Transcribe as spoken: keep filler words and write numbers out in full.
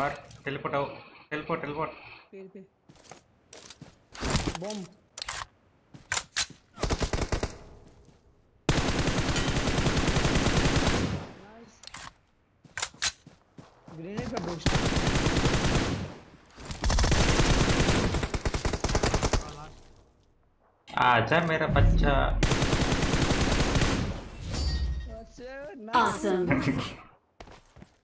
और टेलीपोर्ट आओ, teleport teleport पे पे बम नाइस ग्रेनेड का बूस्ट आजा मेरा बच्चा awesome।